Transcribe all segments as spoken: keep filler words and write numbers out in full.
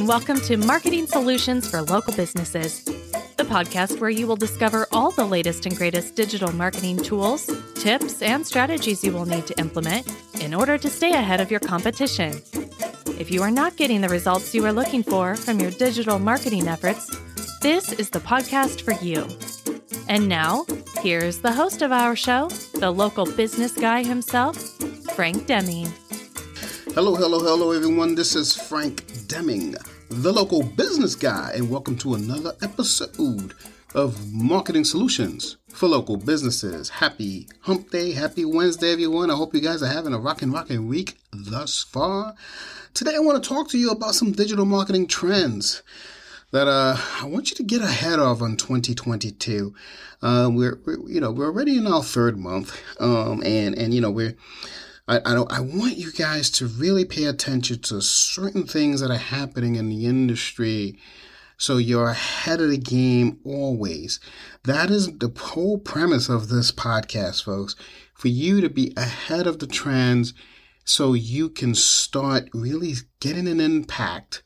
and welcome to Marketing Solutions for Local Businesses, the podcast where you will discover all the latest and greatest digital marketing tools, tips, and strategies you will need to implement in order to stay ahead of your competition. If you are not getting the results you are looking for from your digital marketing efforts, this is the podcast for you. And now, here's the host of our show, the local business guy himself, Frank Demming. Hello, hello, hello, everyone. This is Frank Demming, the local business guy, and welcome to another episode of Marketing Solutions for Local Businesses. Happy Hump Day. Happy Wednesday, everyone. I hope you guys are having a rockin' rockin' week thus far. Today, I want to talk to you about some digital marketing trends that uh, I want you to get ahead of in twenty twenty-two. Uh, we're, we're, you know, we're already in our third month, um, and and you know we're. I I, don't, I want you guys to really pay attention to certain things that are happening in the industry, so you're ahead of the game always. That is the whole premise of this podcast, folks, for you to be ahead of the trends, so you can start really getting an impact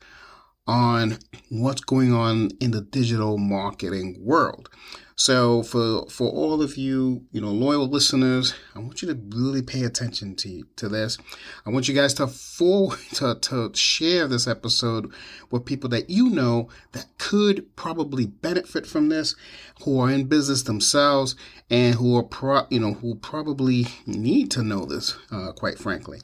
on what's going on in the digital marketing world. So for for all of you, you know, loyal listeners, I want you to really pay attention to to this. I want you guys to forward, to, to share this episode with people that you know that could probably benefit from this, who are in business themselves and who are pro, you know, who probably need to know this, uh, quite frankly.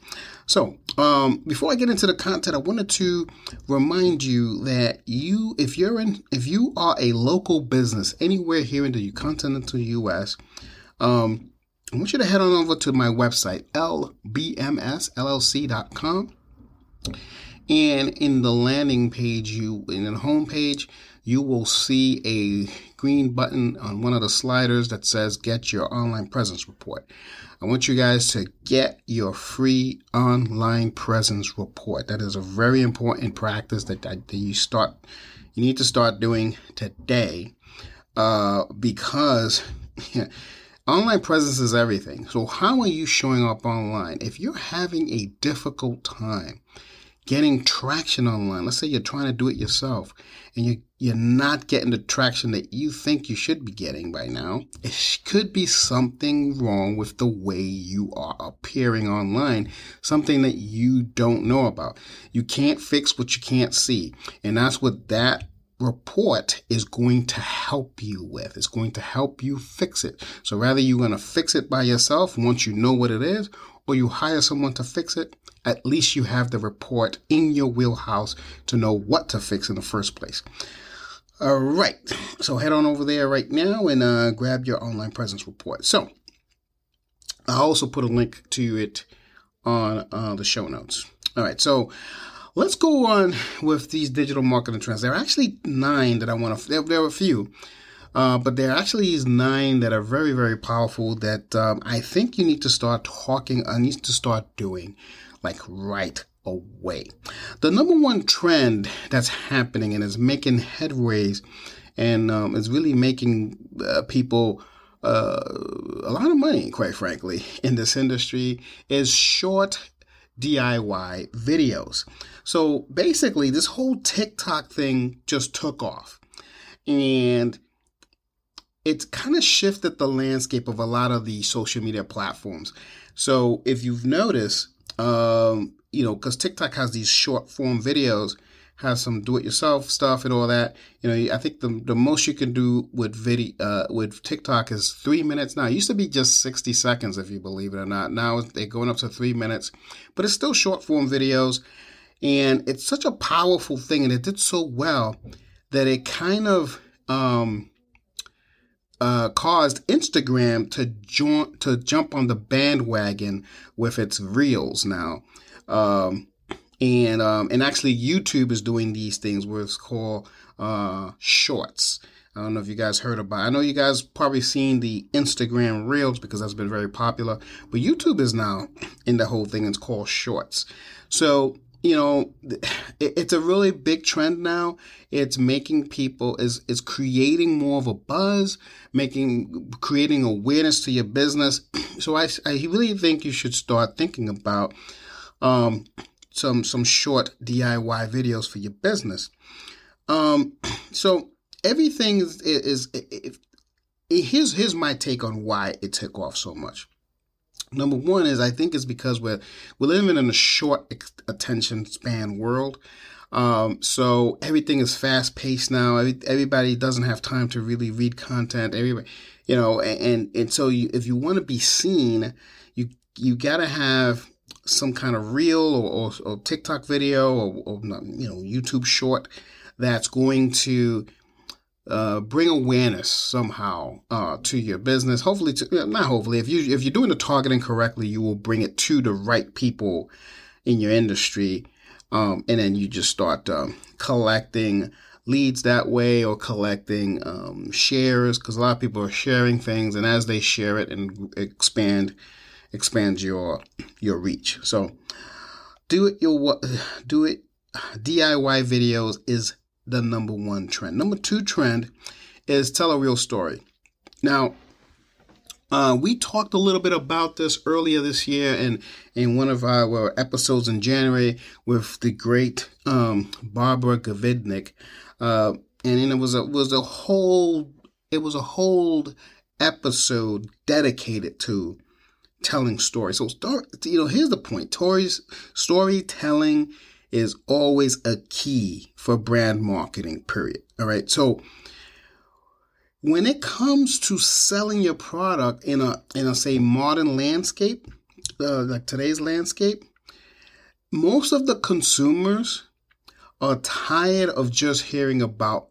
So um, before I get into the content, I wanted to remind you that you, if you're in, if you are a local business anywhere here in the continental U S, um, I want you to head on over to my website, L B M S L L C dot com, and in the landing page, you in the home page, you will see a green button on one of the sliders that says "Get Your Online Presence Report." I want you guys to get your free online presence report. That is a very important practice that, that, that you start. You need to start doing today. Uh, because online presence is everything. So how are you showing up online? If you're having a difficult time getting traction online, let's say you're trying to do it yourself and you, you're not getting the traction that you think you should be getting by now, it could be something wrong with the way you are appearing online, something that you don't know about. You can't fix what you can't see. And that's what that report is going to help you with. It's going to help you fix it. So rather you're going to fix it by yourself once you know what it is, or you hire someone to fix it, at least you have the report in your wheelhouse to know what to fix in the first place. All right. So head on over there right now and uh, grab your online presence report. So I also put a link to it on uh, the show notes. All right. So let's go on with these digital marketing trends. There are actually nine that I want to, there, there are a few, uh, but there are actually these nine that are very, very powerful that um, I think you need to start talking, I need to start doing like right away. The number one trend that's happening and is making headways and um, is really making uh, people uh, a lot of money, quite frankly, in this industry is short D I Y videos. So basically this whole TikTok thing just took off and it's kind of shifted the landscape of a lot of the social media platforms. So if you've noticed, um, you know, because TikTok has these short form videos, has some do-it-yourself stuff and all that. You know, I think the the most you can do with video uh, with TikTok is three minutes now. It used to be just sixty seconds, if you believe it or not. Now they're going up to three minutes, but it's still short form videos, and it's such a powerful thing, and it did so well that it kind of um, uh, caused Instagram to join to jump on the bandwagon with its Reels now. Um, And um, and actually, YouTube is doing these things where it's called uh, Shorts. I don't know if you guys heard about it. I know you guys probably seen the Instagram Reels because that's been very popular. But YouTube is now in the whole thing. It's called Shorts. So, you know, it, it's a really big trend now. It's making people, is it's creating more of a buzz, making creating awareness to your business. So I, I really think you should start thinking about Um, some some short D I Y videos for your business. Um, so everything is, is, is it, it, here's, here's my take on why it took off so much. Number one is I think it's because we're, we're living in a short attention span world. Um, so everything is fast paced now. Every, everybody doesn't have time to really read content. Everybody, you know, and, and so you, if you want to be seen, you, you gotta have some kind of reel or, or, or TikTok video or, or, you know, YouTube short that's going to uh, bring awareness somehow uh, to your business. Hopefully, to, not hopefully, if you if you're doing the targeting correctly, you will bring it to the right people in your industry, um, and then you just start um, collecting leads that way, or collecting um, shares, because a lot of people are sharing things, and as they share it and expand, expand your your reach. So do it your do it D I Y videos is the number one trend. Number two trend is tell a real story. Now, uh, we talked a little bit about this earlier this year in, in one of our episodes in January with the great um, Barbara Govidnik. Uh, and then it was a, was a whole, it was a whole episode dedicated to telling stories. So, you know, here's the point. Stories, storytelling is always a key for brand marketing, period. All right. So when it comes to selling your product in a, in a say modern landscape, uh, like today's landscape, most of the consumers are tired of just hearing about,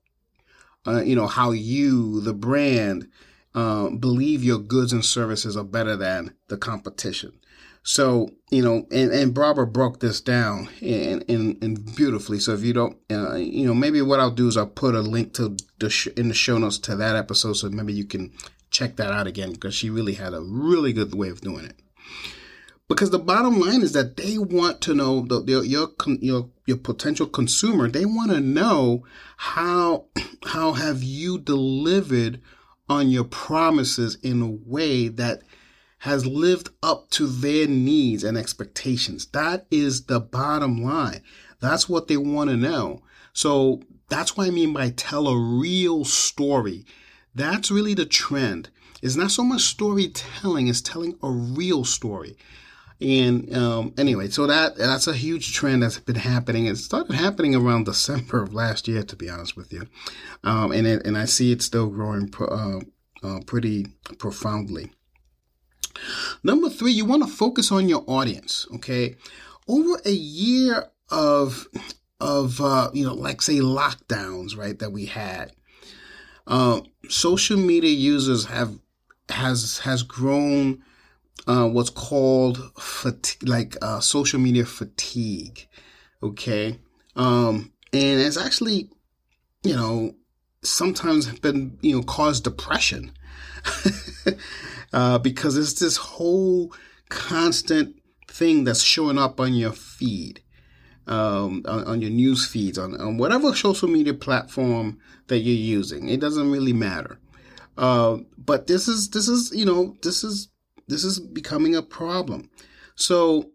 uh, you know, how you, the brand, uh, believe your goods and services are better than the competition. So, you know, and, and Barbara broke this down and, and, and beautifully. So if you don't, uh, you know, maybe what I'll do is I'll put a link to the sh in the show notes to that episode. So maybe you can check that out again, because she really had a really good way of doing it. Because the bottom line is that they want to know, the, your, your, your, your potential consumer, they want to know how, how have you delivered on your promises in a way that has lived up to their needs and expectations. That is the bottom line. That's what they want to know. So that's what I mean by tell a real story. That's really the trend. It's not so much storytelling, it's telling a real story. And um, anyway, so that that's a huge trend that's been happening. It started happening around December of last year, to be honest with you. Um, and, it, and I see it still growing pro, uh, uh, pretty profoundly. Number three, you want to focus on your audience. Okay, over a year of of uh, you know, like say lockdowns, right? That we had, uh, social media users have has has grown uh, what's called fatigue, like uh, social media fatigue. Okay, um, and it's actually, you know, sometimes been, you know, caused depression. Uh, because it's this whole constant thing that's showing up on your feed, um, on, on your news feeds, on, on whatever social media platform that you're using. It doesn't really matter. Uh, but this is, this is, you know, this is, this is becoming a problem. So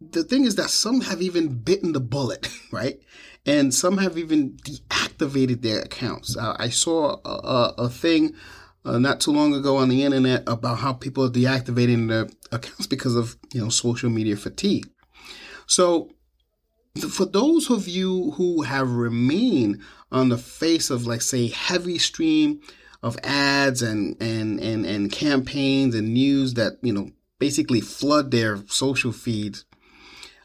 the thing is that some have even bitten the bullet, right? And some have even deactivated their accounts. Uh, I saw a, a, a thing Uh, not too long ago on the internet about how people are deactivating their accounts because of, you know, social media fatigue. So th for those of you who have remained on the face of, like, say, heavy stream of ads and, and, and, and campaigns and news that, you know, basically flood their social feeds,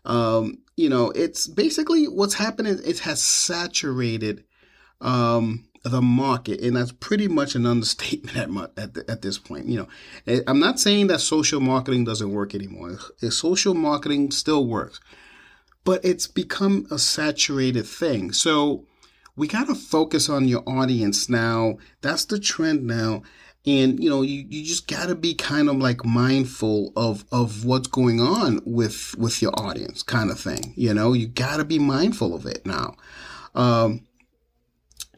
um, you know, it's basically what's happening. It has saturated, um, the market, and that's pretty much an understatement at, at, the, at this point. You know, I'm not saying that social marketing doesn't work anymore. Social marketing still works, but it's become a saturated thing. So we got to focus on your audience now. That's the trend now. And, you know, you, you just got to be kind of like mindful of, of what's going on with, with your audience kind of thing. You know, you got to be mindful of it now. Um,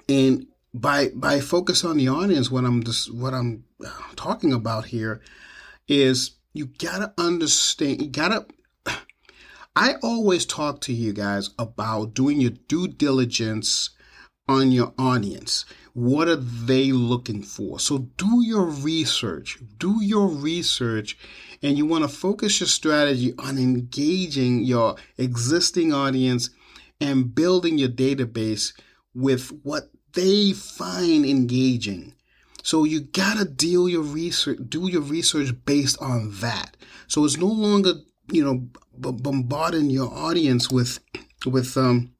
and, By by focus on the audience, what I'm just what I'm talking about here is you gotta understand, you gotta I always talk to you guys about doing your due diligence on your audience. What are they looking for? So do your research, do your research, and you want to focus your strategy on engaging your existing audience and building your database with what they find engaging. So you got to deal your research, do your research based on that. So it's no longer, you know, b- bombarding your audience with, with, um,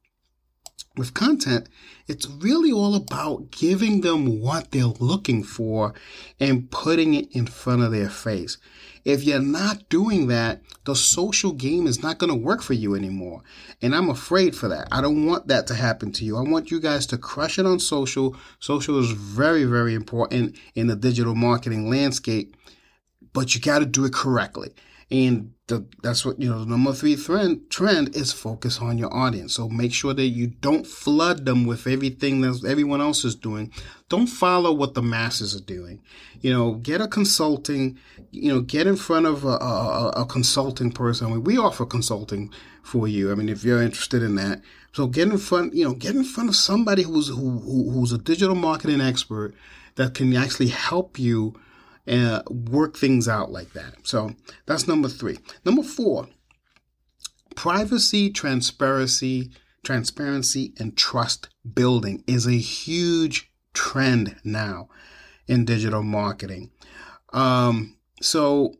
with content. It's really all about giving them what they're looking for and putting it in front of their face. If you're not doing that, the social game is not going to work for you anymore. And I'm afraid for that. I don't want that to happen to you. I want you guys to crush it on social. Social is very, very important in the digital marketing landscape, but you got to do it correctly. And the, that's what, you know, the number three trend, trend is focus on your audience. So make sure that you don't flood them with everything that everyone else is doing. Don't follow what the masses are doing. You know, get a consulting, you know, get in front of a, a, a consulting person. I mean, we offer consulting for you. I mean, if you're interested in that. So get in front, you know, get in front of somebody who's, who, who's a digital marketing expert that can actually help you Uh, work things out like that. So that's number three. Number four, privacy, transparency, transparency, and trust building is a huge trend now in digital marketing. Um, so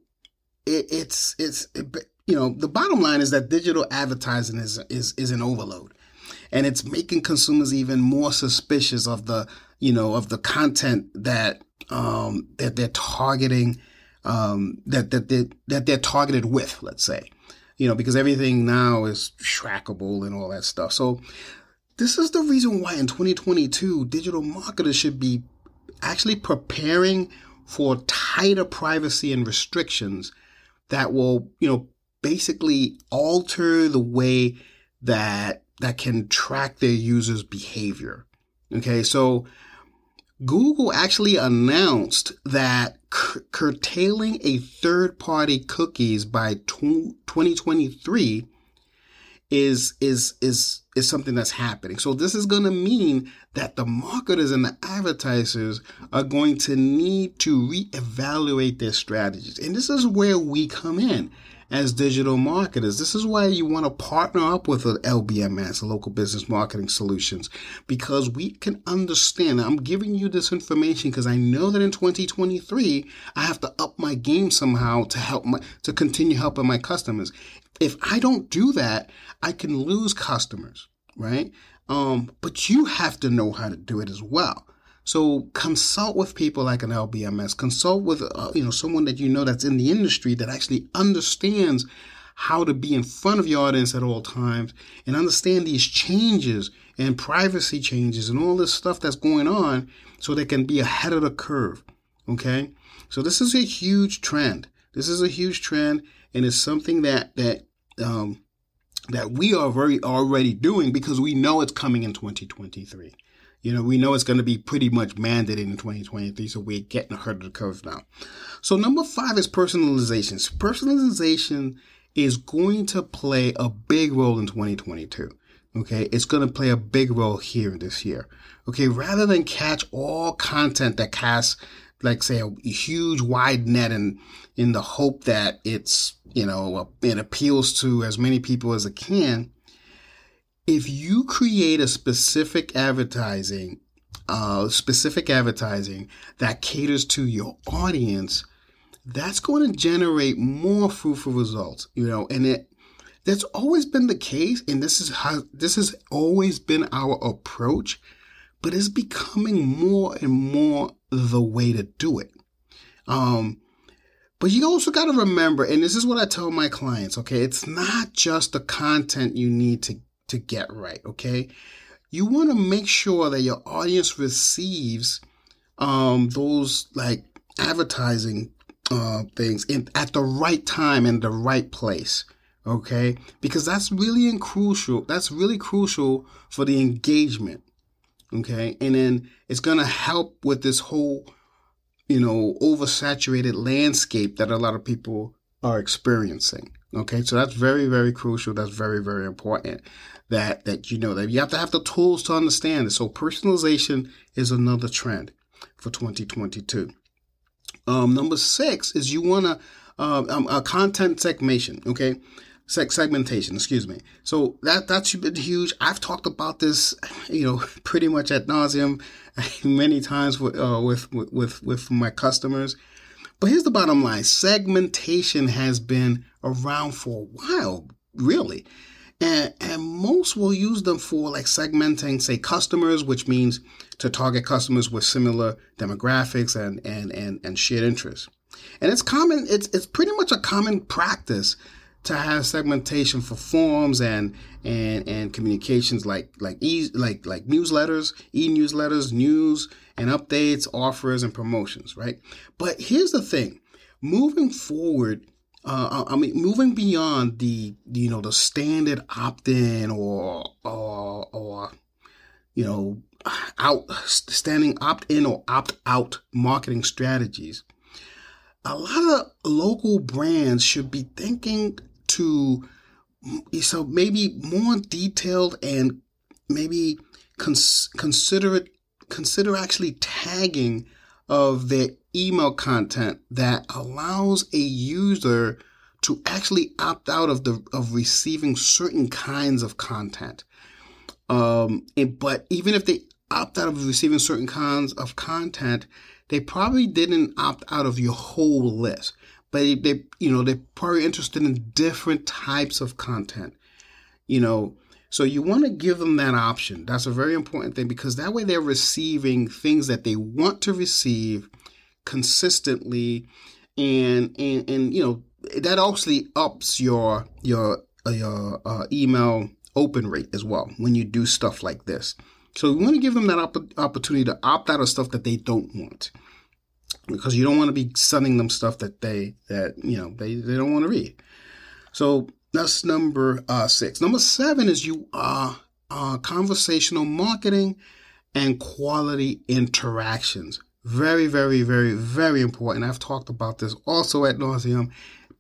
it, it's it's it, you know, the bottom line is that digital advertising is is is an overload, and it's making consumers even more suspicious of the you know of the content that. Um, that they're targeting, um, that that they that they're targeted with, let's say, you know, because everything now is trackable and all that stuff. So this is the reason why in twenty twenty-two, digital marketers should be actually preparing for tighter privacy and restrictions that will, you know, basically alter the way that that can track their users' behavior. Okay, so Google actually announced that cur- curtailing a third-party cookies by twenty twenty-three is is is is something that's happening. So this is going to mean that the marketers and the advertisers are going to need to reevaluate their strategies. And this is where we come in as digital marketers. This is why you want to partner up with L B M S, Local Business Marketing Solutions, because we can understand. I'm giving you this information because I know that in twenty twenty-three, I have to up my game somehow to help my, to continue helping my customers. If I don't do that, I can lose customers, right? Um, but you have to know how to do it as well. So consult with people like an L B M S, consult with, uh, you know, someone that you know that's in the industry that actually understands how to be in front of your audience at all times and understand these changes and privacy changes and all this stuff that's going on so they can be ahead of the curve. Okay. So this is a huge trend. This is a huge trend. And it's something that, that, um, that we are very already doing because we know it's coming in twenty twenty-three. You know, we know it's going to be pretty much mandated in twenty twenty-three, so we're getting ahead of the curve now. So number five is personalization. So personalization is going to play a big role in twenty twenty-two, okay? It's going to play a big role here this year, okay? Rather than catch all content that casts, like, say, a huge wide net and in the hope that it's, you know, it appeals to as many people as it can, if you create a specific advertising, uh, specific advertising that caters to your audience, that's going to generate more fruitful results, you know, and it, that's always been the case. And this is how, this has always been our approach, but it's becoming more and more the way to do it. Um, But you also got to remember, and this is what I tell my clients, okay, it's not just the content you need to to get right, okay? You want to make sure that your audience receives um, those like advertising uh, things in, at the right time and the right place, okay? Because that's really and crucial. That's really crucial for the engagement, okay? And then it's going to help with this whole, you know, oversaturated landscape that a lot of people are experiencing, Okay, so that's very, very crucial. That's very, very important that, that you know that you have to have the tools to understand it. So personalization is another trend for twenty twenty-two. Um, number six is you want to uh, um, uh, content segmentation. Okay, sex segmentation. Excuse me. So that that's been huge. I've talked about this, you know, pretty much ad nauseum many times with uh, with with with my customers. But here's the bottom line. Segmentation has been around for a while, really. And, and most will use them for like segmenting, say, customers, which means to target customers with similar demographics and, and, and, and shared interests. And it's common, it's, it's pretty much a common practice to have segmentation for forms and, and, and communications like, like, e, like, like newsletters, e-newsletters, news and updates, offers and promotions, right? But here's the thing, moving forward, Uh, I mean, moving beyond the, you know, the standard opt-in or, or, or, you know, out standing opt-in or opt-out marketing strategies, a lot of local brands should be thinking to, so maybe more detailed and maybe cons consider it, consider actually tagging of their email content that allows a user to actually opt out of the of receiving certain kinds of content. Um, and, but even if they opt out of receiving certain kinds of content, they probably didn't opt out of your whole list. But they, they you know, they're probably interested in different types of content, you know. So you want to give them that option. That's a very important thing because that way they're receiving things that they want to receive consistently, and and and you know that actually ups your your your uh, email open rate as well when you do stuff like this. So we want to give them that opp opportunity to opt out of stuff that they don't want, because you don't want to be sending them stuff that they that you know they they don't want to read. So that's number uh, six. Number seven is you uh, uh, conversational marketing and quality interactions. Very, very, very, very important. I've talked about this also ad nauseum,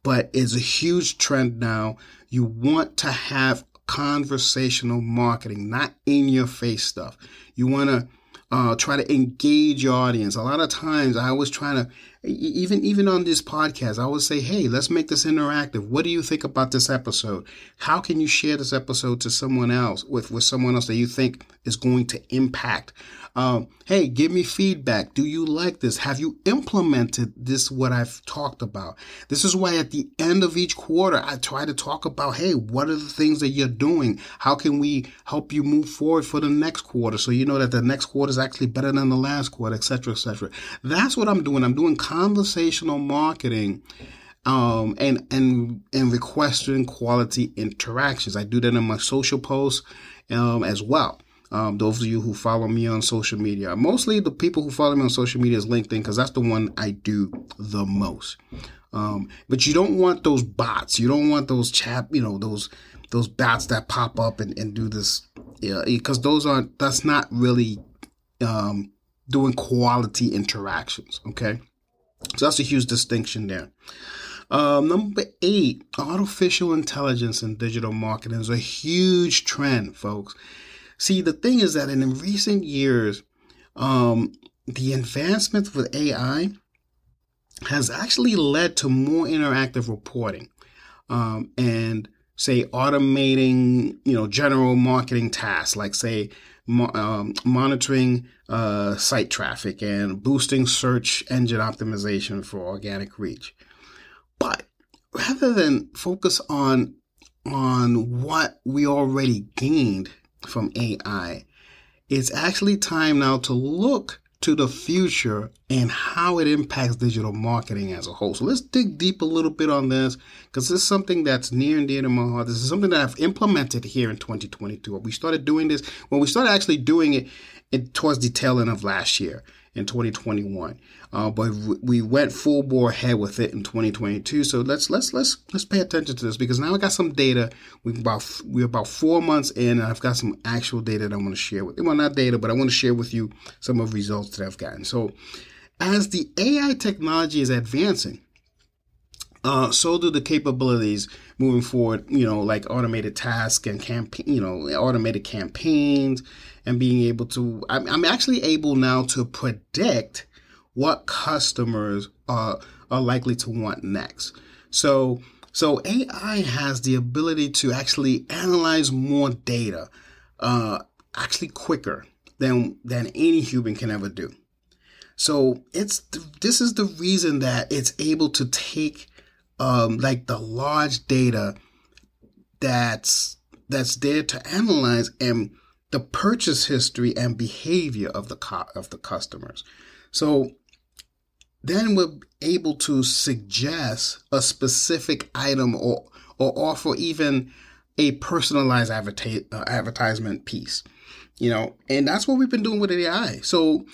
but it's a huge trend now. You want to have conversational marketing, not in your face stuff. You want to uh, try to engage your audience. A lot of times I was trying to, Even even on this podcast, I would say, hey, let's make this interactive. What do you think about this episode? How can you share this episode to someone else, with, with someone else that you think is going to impact? Um, hey, give me feedback. Do you like this? Have you implemented this, what I've talked about? This is why at the end of each quarter, I try to talk about, hey, what are the things that you're doing? How can we help you move forward for the next quarter? So you know that the next quarter is actually better than the last quarter, et cetera, et cetera. That's what I'm doing. I'm doing content. Conversational marketing um, and and and requesting quality interactions. I do that in my social posts um, as well. Um, those of you who follow me on social media, mostly the people who follow me on social media is LinkedIn, because that's the one I do the most. Um, but you don't want those bots. You don't want those chap. You know those those bots that pop up and, and do this. Yeah, because those aren't. That's not really um, doing quality interactions. Okay. So that's a huge distinction there. Um, number eight, artificial intelligence and digital marketing is a huge trend, folks. See, the thing is that in recent years, um, the advancements with A I has actually led to more interactive reporting um, and, say, automating, you know, general marketing tasks like, say, Mo um, monitoring uh, site traffic and boosting search engine optimization for organic reach. But rather than focus on on what we already gained from A I, it's actually time now to look to the future and how it impacts digital marketing as a whole. So let's dig deep a little bit on this, because this is something that's near and dear to my heart. This is something that I've implemented here in twenty twenty-two. We started doing this when we started actually doing it, it towards the tail end of last year in twenty twenty-one. Uh, but we went full bore ahead with it in twenty twenty-two. So let's let's let's let's pay attention to this, because now I got some data. We've about we're about four months in, and I've got some actual data that I want to share with you. Well, not data, but I want to share with you some of the results that I've gotten. So as the A I technology is advancing, Uh, so do the capabilities moving forward, you know, like automated tasks and campaign, you know, automated campaigns, and being able to, I'm, I'm actually able now to predict what customers are, are likely to want next. So, so A I has the ability to actually analyze more data, uh, actually quicker than, than any human can ever do. So it's, this is the reason that it's able to take Um, like the large data that's that's there to analyze and the purchase history and behavior of the co of the customers. So then we're able to suggest a specific item or or offer even a personalized advertise, uh, advertisement piece, you know, and that's what we've been doing with A I. So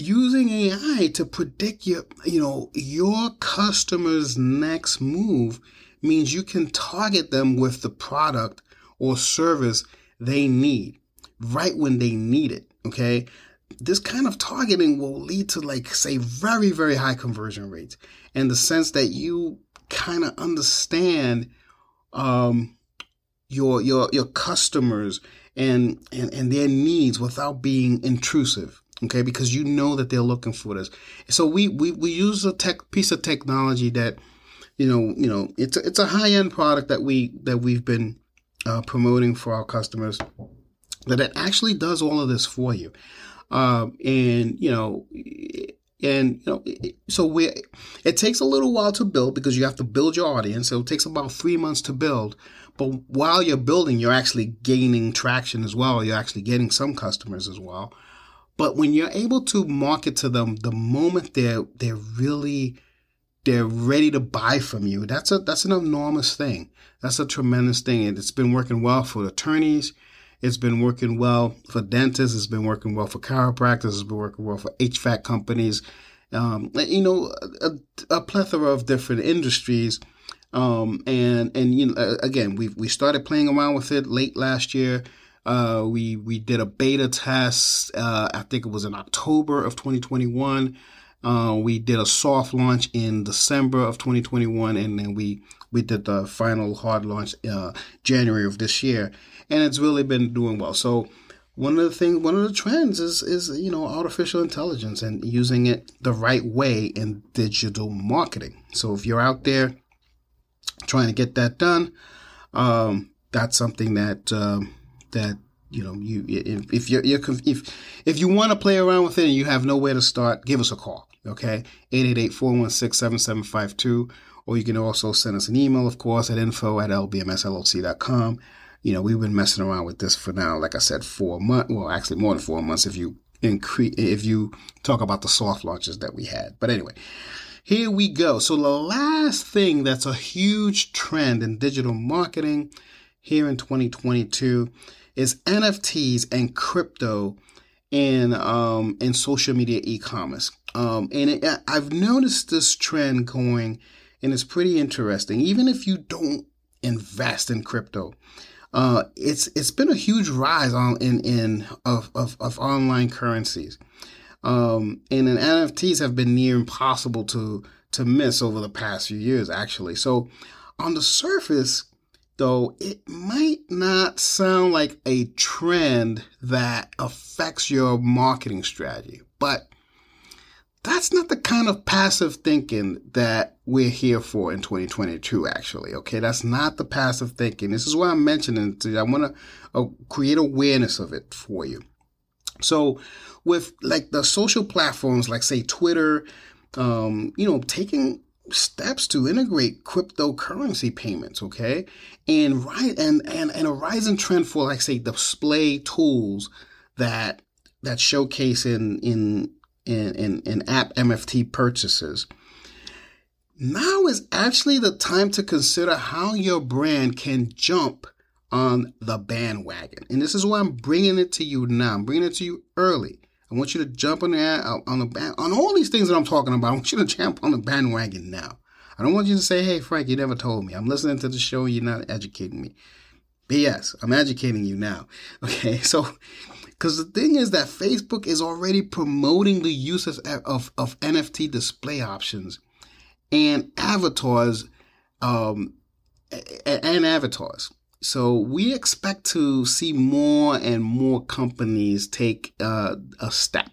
using A I to predict your, you know, your customer's next move means you can target them with the product or service they need right when they need it. Okay. This kind of targeting will lead to, like, say, very, very high conversion rates in the sense that you kind of understand, um, your, your, your customers and, and, and their needs without being intrusive. Okay, because you know that they're looking for this. So we we we use a tech piece of technology that, you know, you know, it's a, it's a high end product that we that we've been uh, promoting for our customers, that it actually does all of this for you, um, and you know, and you know, so we it takes a little while to build because you have to build your audience. So it takes about three months to build, but while you're building, you're actually gaining traction as well. You're actually getting some customers as well. But when you're able to market to them the moment they're they're really they're ready to buy from you, that's a that's an enormous thing. That's a tremendous thing. And it's been working well for attorneys, it's been working well for dentists, it's been working well for chiropractors, it's been working well for H V A C companies, um, you know, a, a plethora of different industries. Um, and and you know, again, we we started playing around with it late last year. Uh, we we did a beta test. Uh, I think it was in October of twenty twenty-one. Uh, we did a soft launch in December of twenty twenty-one, and then we we did the final hard launch uh, January of this year. And it's really been doing well. So one of the things, one of the trends is is you know, artificial intelligence and using it the right way in digital marketing. So if you're out there trying to get that done, um, that's something that. Um, That you know, you if, if you're, you're if if you want to play around with it and you have nowhere to start, give us a call. Okay, eight eight eight, four one six, seven seven five two, or you can also send us an email, of course, at info at l b m s l l c dot com. You know, we've been messing around with this for now, like I said, four months. Well, actually, more than four months if you increase if you talk about the soft launches that we had. But anyway, here we go. So the last thing that's a huge trend in digital marketing here in twenty twenty-two is N F Ts and crypto and um and social media e-commerce. Um and it, I've noticed this trend going, and it's pretty interesting. Even if you don't invest in crypto, uh it's it's been a huge rise on in in of of, of online currencies. Um and then N F Ts have been near impossible to to miss over the past few years, actually. So on the surface, though, it might not sound like a trend that affects your marketing strategy, but that's not the kind of passive thinking that we're here for in twenty twenty-two, actually. Okay, that's not the passive thinking. This is why I'm mentioning it. I want to uh, create awareness of it for you. So with, like, the social platforms, like, say, Twitter, um, you know, taking steps to integrate cryptocurrency payments, okay, and right and, and and a rising trend for, like, say, display tools that that showcase in in in in, in app N F T purchases. Now is actually the time to consider how your brand can jump on the bandwagon, and this is why I'm bringing it to you now. I'm bringing it to you early. I want you to jump on the on the band, on all these things that I'm talking about. I want you to jump on the bandwagon now. I don't want you to say, "Hey, Frank, you never told me. I'm listening to the show. You're not educating me." B S. I'm educating you now. Okay, so because the thing is that Facebook is already promoting the use of, of of N F T display options and avatars um, and avatars. So we expect to see more and more companies take uh, a step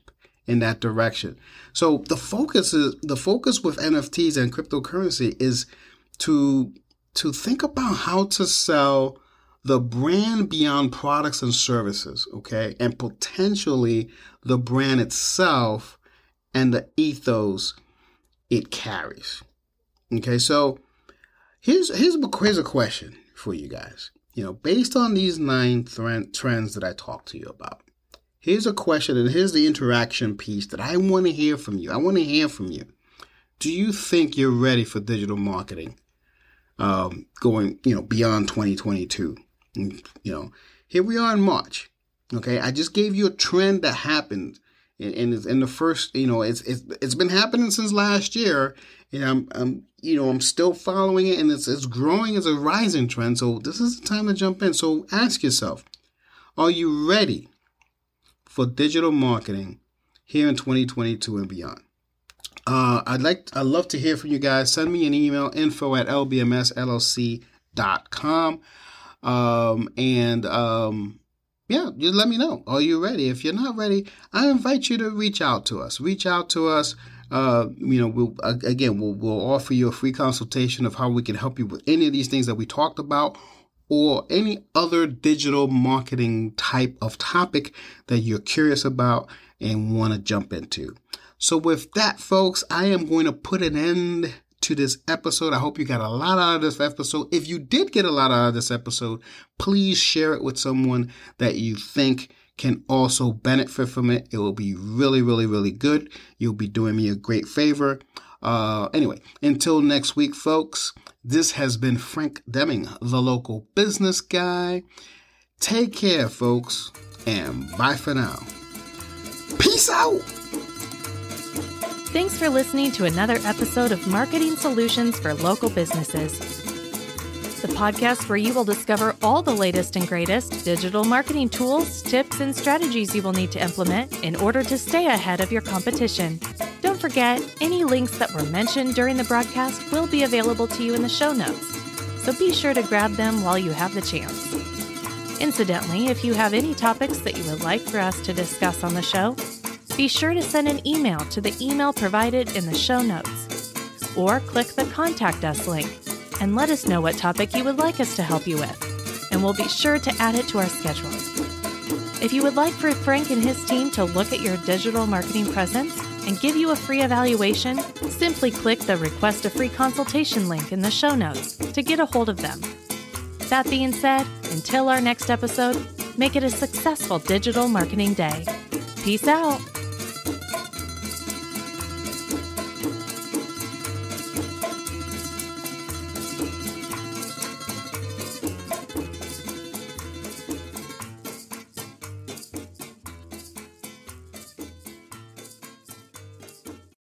in that direction. So the focus is the focus with N F Ts and cryptocurrency is to to think about how to sell the brand beyond products and services, okay, and potentially the brand itself and the ethos it carries. Okay, so here's here's here's a question for you guys. You know, based on these nine trends that I talked to you about, here's a question, and here's the interaction piece that I want to hear from you. I want to hear from you. Do you think you're ready for digital marketing um, going, you know, beyond twenty twenty-two? You know, here we are in March. Okay, I just gave you a trend that happened in in, in the first, you know, it's, it's it's been happening since last year, and I'm I'm you know I'm still following it, and it's it's growing as a rising trend. So this is the time to jump in. So ask yourself, are you ready for digital marketing here in twenty twenty-two and beyond? Uh, I'd like, I'd love to hear from you guys. Send me an email, info at l b m s l l c dot com. Um, and um, yeah, just let me know. Are you ready? If you're not ready, I invite you to reach out to us. Reach out to us. Uh, you know, we'll, again, we'll, we'll offer you a free consultation of how we can help you with any of these things that we talked about, or any other digital marketing type of topic that you're curious about and want to jump into. So with that, folks, I am going to put an end to this episode. I hope you got a lot out of this episode. If you did get a lot out of this episode, please share it with someone that you think can also benefit from it. It will be really, really, really good. You'll be doing me a great favor. Uh, anyway, until next week, folks, this has been Frank Demming, the local business guy. Take care, folks, and bye for now. Peace out. Thanks for listening to another episode of Marketing Solutions for Local Businesses, the podcast where you will discover all the latest and greatest digital marketing tools, tips, and strategies you will need to implement in order to stay ahead of your competition. Don't forget, any links that were mentioned during the broadcast will be available to you in the show notes, so be sure to grab them while you have the chance. Incidentally, if you have any topics that you would like for us to discuss on the show, be sure to send an email to the email provided in the show notes, or click the Contact Us link and let us know what topic you would like us to help you with, and we'll be sure to add it to our schedule. If you would like for Frank and his team to look at your digital marketing presence and give you a free evaluation, simply click the Request a Free Consultation link in the show notes to get a hold of them. That being said, until our next episode, make it a successful digital marketing day. Peace out.